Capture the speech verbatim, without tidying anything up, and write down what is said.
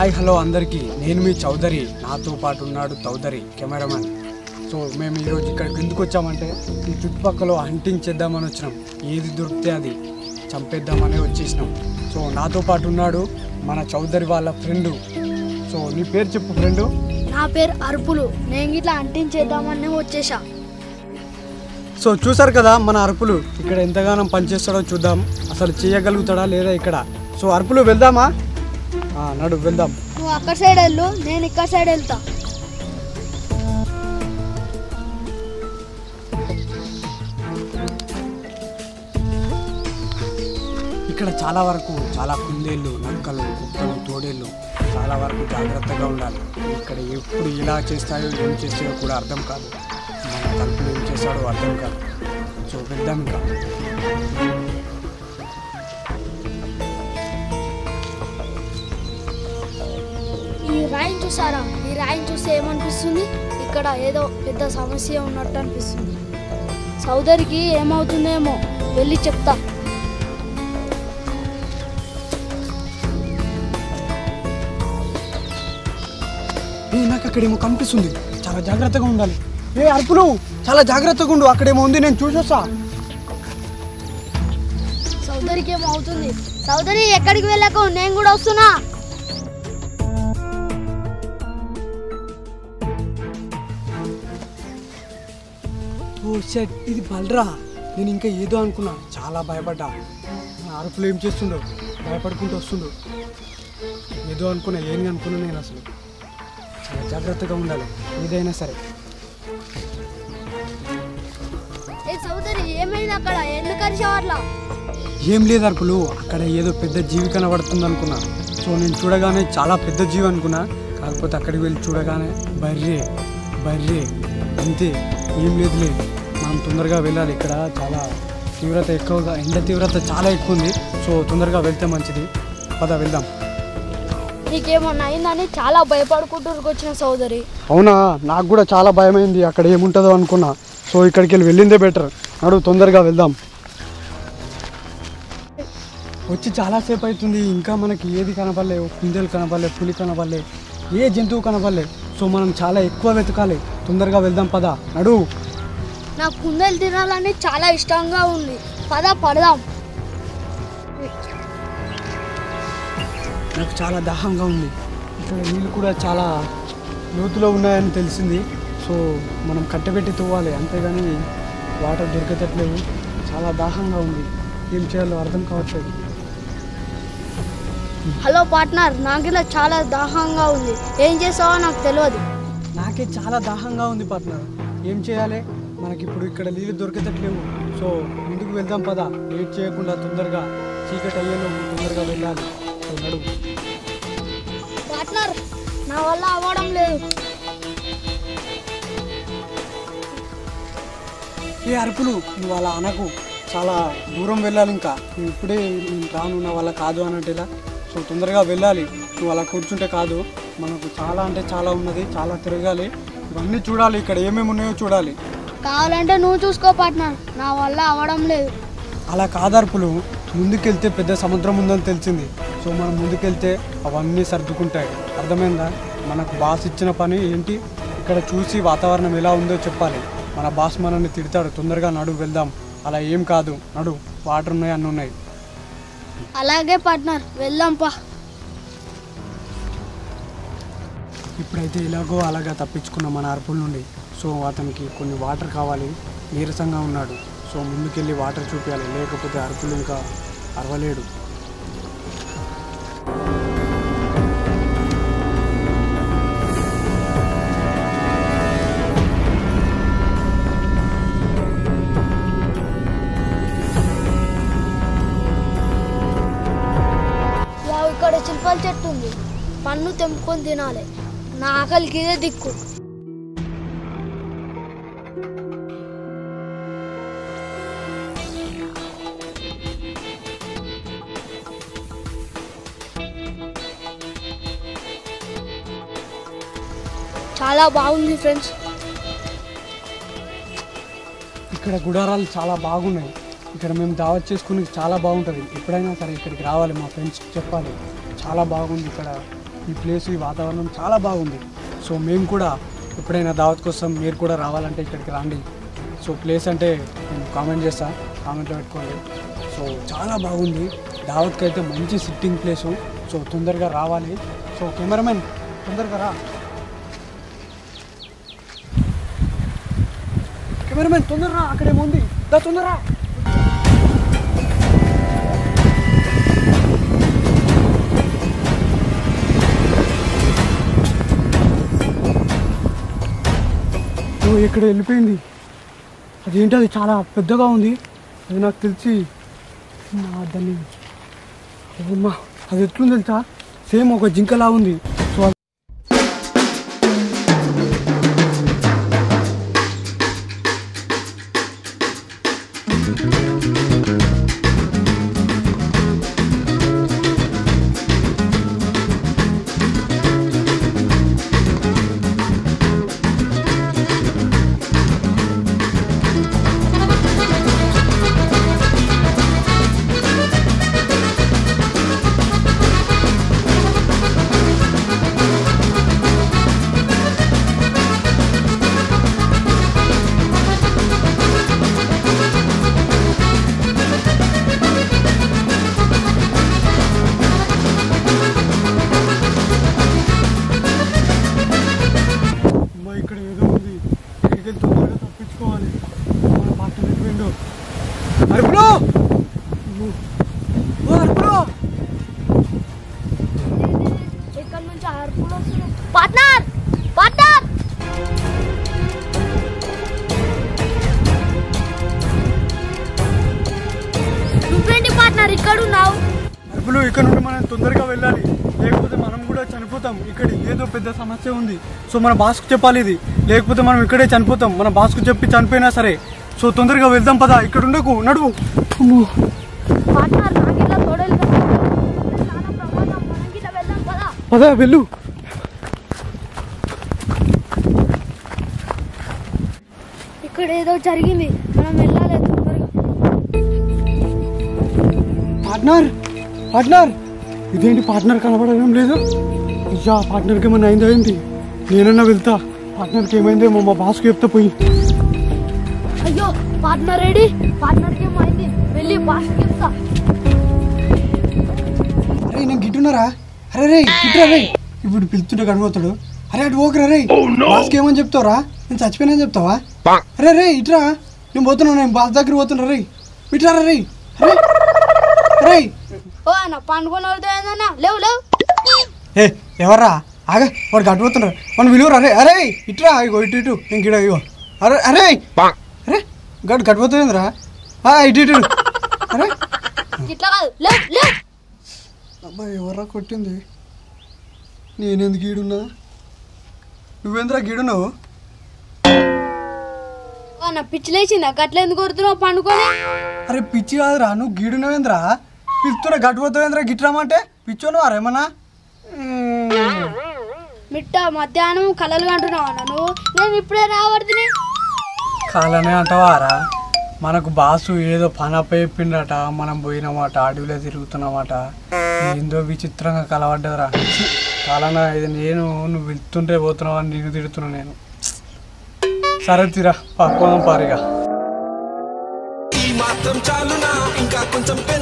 Hi hello అందరికీ, నేను మీ చౌదరి. నాతో పాటు ఉన్నాడు చౌదరి కెమెరామెన్. సో మేము ఈరోజు ఇక్కడికి ఎందుకు వచ్చామంటే ఈ చుట్టుపక్కల హంటింగ్ చేద్దామని వచ్చినాం. ఏది దొరికితే అది చంపేద్దామని వచ్చేసినాం. సో నాతో పాటు ఉన్నాడు మన చౌదరి వాళ్ళ ఫ్రెండు. సో నీ పేరు చెప్పు ఫ్రెండు. నా పేరు అరుపులు. నేను ఇట్లా హంటింగ్ చేద్దామని వచ్చేసా. సో చూసారు కదా మన అరుపులు ఇక్కడ ఎంతగానో పనిచేస్తాడో. చూద్దాం అసలు చేయగలుగుతాడా లేదా ఇక్కడ. సో అరుపులు వెళ్దామా? నడు వెళ్దాం. నువ్వు అక్కడ సైడ్ వెళ్ళు, నేను ఇక్కడ సైడ్ వెళ్తా. ఇక్కడ చాలా వరకు చాలా కుందేళ్ళు, నక్కలు, కుక్కలు, తోడేళ్ళు చాలా వరకు జాగ్రత్తగా ఉండాలి. ఇక్కడ ఎప్పుడు ఇలా చేస్తాయో ఏం చేస్తాయో కూడా అర్థం కాదు. మన తలుపులు ఏం చేస్తాడో అర్థం కాదు. సో వెళ్దాం ఇంకా. ఈ రాయిని చూసారా? ఈ రాయిని చూస్తే ఏమనిపిస్తుంది? ఇక్కడ ఏదో పెద్ద సమస్య ఉన్నట్టు అనిపిస్తుంది. సౌదరికి ఏమవుతుందేమో, వెళ్ళి చెప్తా. నాకు అక్కడేమో కనిపిస్తుంది, చాలా జాగ్రత్తగా ఉండాలి. ఏ అరుపులు, చాలా జాగ్రత్తగా ఉండు, అక్కడేమో ఉంది, నేను చూసొస్తా. సౌదరికి ఏమవుతుంది? సౌదరి ఎక్కడికి వెళ్ళాక నేను కూడా వస్తున్నా. ఓ షట్, ఇది బలరా. నేను ఇంకా ఏదో అనుకున్నా, చాలా భయపడ్డా. అరుపులు ఏం చేస్తుండో, భయపడుకుంటూ వస్తుండో, ఏదో అనుకున్నా. ఏం అనుకున్నా నేను అసలు? చాలా జాగ్రత్తగా ఉండాలి ఏదైనా సరే. ఏం లేదు అరుపులు, అక్కడ ఏదో పెద్ద జీవి కనబడుతుంది అనుకున్నా. సో నేను చూడగానే చాలా పెద్ద జీవి అనుకున్నా. కాకపోతే అక్కడికి వెళ్ళి చూడగానే బర్రే బర్రే అంతే, ఏం లేదులే. మనం తొందరగా వెళ్ళాలి, ఇక్కడ చాలా తీవ్రత ఎక్కువగా, ఎండ తీవ్రత చాలా ఎక్కువ ఉంది. సో తొందరగా వెళ్తే మంచిది, పద వెళ్దాం. నీకేమన్నా అయిందని చాలా భయపడుకుంటూరుకు వచ్చిన సోదరి. అవునా, నాకు కూడా చాలా భయమైంది, అక్కడ ఏముంటుందో అనుకున్నా. సో ఇక్కడికి వెళ్ళి వెళ్ళిందే బెటర్. నడు తొందరగా వెళ్దాం. వచ్చి చాలాసేపు అవుతుంది, ఇంకా మనకి ఏది కనపడలే. కుందేలు కనపడలే, పులి కనపడలే, ఏ జంతువు కనపడలే. సో మనం చాలా ఎక్కువ వెతకాలి, తొందరగా వెళ్దాం పద. నడు. నాకు కుందేలు తినాలని చాలా ఇష్టంగా ఉంది, పద పడదాం. నాకు చాలా దాహంగా ఉంది. ఇక్కడ నీళ్ళు కూడా చాలా లోతులో ఉన్నాయని తెలిసింది. సో మనం కట్టబెట్టి తవ్వాలి, అంతేగాని వాటర్ దొరకటట్లేదు. చాలా దాహంగా ఉంది, ఏం చేయాలో అర్థం కావట్లేదు. హలో పార్ట్నర్, నాకు ఇలా చాలా దాహంగా ఉంది, ఏం చేసావో నాకు తెలియదు. నాకే చాలా దాహంగా ఉంది పార్ట్నర్, ఏం చేయాలి? మనకి ఇప్పుడు ఇక్కడ నీళ్ళు దొరికేటట్లేవు. సో ముందుకు వెళ్దాం పద, లేట్ చేయకుండా తొందరగా, చీకటి అయ్యేలో తొందరగా వెళ్ళాలి. పార్ట్నర్, నా వల్ల అవ్వడం లేదు. ఏ అరుపులు, నువ్వు అలా అనకు, చాలా దూరం వెళ్ళాలి. ఇంకా నువ్వు ఇప్పుడే నేను రాను, నా వల్ల కాదు అన్నట్టేలా. సో తొందరగా వెళ్ళాలి, నువ్వు అలా కూర్చుంటే కాదు. మనకు చాలా అంటే చాలా ఉన్నది, చాలా తిరగాలి, ఇవన్నీ చూడాలి, ఇక్కడ ఏమేమి ఉన్నాయో చూడాలి. కావాలంటే నువ్వు చూసుకో పార్ట్నర్, నా వల్ల అవడం లేదు. అలా కాదర్పులు, ముందుకెళ్తే పెద్ద సముద్రం ఉందని తెలిసింది. సో మనం ముందుకెళ్తే అవన్నీ సర్దుకుంటాయి, అర్థమైందా? మనకు బాస్ ఇచ్చిన పని ఏంటి, ఇక్కడ చూసి వాతావరణం ఎలా ఉందో చెప్పాలి. మన బాస్ మనల్ని తిడతాడు. తొందరగా నడు వెళ్దాం, అలా ఏం కాదు, నడు. వాటర్ ఉన్నాయి, అన్నీ ఉన్నాయి. అలాగే పార్ట్నర్, వెళ్దాంపా. ఇప్పుడైతే ఇలాగో అలాగా తప్పించుకున్న మన అరుపుల నుండి. సో అతనికి కొన్ని వాటర్ కావాలి, నీరసంగా ఉన్నాడు. సో ముందుకెళ్ళి వాటర్ చూపించాలి, లేకపోతే అరుపులు ఇంకా అరవలేడు. చెట్టు ఉంది, పన్ను తెంపుకొని తినాలి, నా ఆకలికి ఇదే దిక్కు. చాలా బాగుంది ఫ్రెండ్స్, ఇక్కడ గుడారాలు చాలా బాగున్నాయి. ఇక్కడ మేము దావత్ చేసుకుని చాలా బాగుంటుంది. ఎప్పుడైనా సరే ఇక్కడికి రావాలి, మా ఫ్రెండ్స్కి చెప్పాలి, చాలా బాగుంది ఇక్కడ ఈ ప్లేస్ ఈ వాతావరణం చాలా బాగుంది. సో మేము కూడా ఎప్పుడైనా దావత్ కోసం మీరు కూడా రావాలంటే ఇక్కడికి రండి. సో ప్లేస్ అంటే నేను కామెంట్ చేస్తాను, కామెంట్లో పెట్టుకోండి. సో చాలా బాగుంది, దావత్కి అయితే మంచి సిట్టింగ్ ప్లేసు. సో తొందరగా రావాలి. సో కెమెరామెన్ తొందరగా రా, కెమెరామెన్ తొందరరా, అక్కడేముంది దా తొందరరా. ఇక్కడ వెళ్ళిపోయింది, అదేంటి అది చాలా పెద్దగా ఉంది. అది నాకు తెలిసి దాన్ని అది ఎట్లుంది తెలుసా, సేమ్ ఒక జింకలా ఉంది. సో ఇక్కడ నుండి మనం తొందరగా వెళ్ళాలి, లేకపోతే మనం కూడా చనిపోతాం. ఇక్కడ ఏదో పెద్ద సమస్య ఉంది. సో మన బాస్కు చెప్పాలి ఇది, లేకపోతే మనం ఇక్కడే చనిపోతాం. మన బాస్కు చెప్పి చనిపోయినా సరే. సో తొందరగా వెళ్దాం పదా, ఇక్కడ ఉండకు, నడువు. పదా వెళ్ళు. ఇక్కడ ఏదో జరిగింది, మనం వెళ్ళాలి తొందరగా. పార్ట్నర్ పార్ట్నర్ ఇదేంటి పార్ట్నర్ కనబడడం లేదు. అయ్యా పార్ట్నర్కి ఏమన్నా అయిందో ఏంటి? నేనన్నా వెళ్తా, పార్ట్నర్కి ఏమైందేమో మా బాస్కు చెప్తా పోయి. అయ్యో పార్ట్నర్ రెడీ, పార్ట్నర్కి ఏమైంది, వెళ్ళి బాస్కు చెప్తా. అరే నేను గిట్టున్నారా, అరే రే గిట్రా రే, ఇప్పుడు పిలుతుంటే కనబడతాడు. అరే అటు ఓకరా రే, బాస్కి ఏమని చెప్తావురా, నేను చచ్చిపోయినా చెప్తావా? అరే రే ఇట్రా, నేను పోతున్నా, నేను బాస్ దగ్గర పోతున్నా రే, ఇట్రారా రే. అరే ఎవర్రా, ఆగా వాడు గట్టుపోతున్నారు, మనం విలువరా. అరే అరే ఇట్రా, ఇగో ఇటు ఇటు, నేను గిడ ఇగో. అరే అరే అరే గట్టు గట్టుపోతుందిరా, ఇటు ఇటు. అరే అబ్బా ఎవర్రా కొట్టింది, నేనెందుకు గీడున్నా, నువ్వెందురా గీడున్నావు? పిచ్చిలేసిందా, గట్లెందుకు కొడుతున్నావు పండుకొని? అరే పిచ్చి కాదురా, నువ్వు గీడున్నావేంద్రా, పిలుస్తున్నా గట్టుపోతావేంద్రా, గిట్రామంటే పిచ్చోను వారేమన్నా. మిట్ట మధ్యాహ్నం కళలు అంటున్నావు అన్న నువ్వు, నేను ఇప్పుడే రావద్దు కళనే అంటావారా. మనకు బాసు ఏదో పనపై చెప్పిండట, మనం పోయినామాట, అడవిలో తిరుగుతున్నామాట, ఏందో విచిత్రంగా కలవడ్డరా. కళనా ఇది, నేను నువ్వు వెళ్తుంటే పోతున్నావు అని నీకు తిడుతున్నా నేను. సరే తీరా పక్కన పారిగా.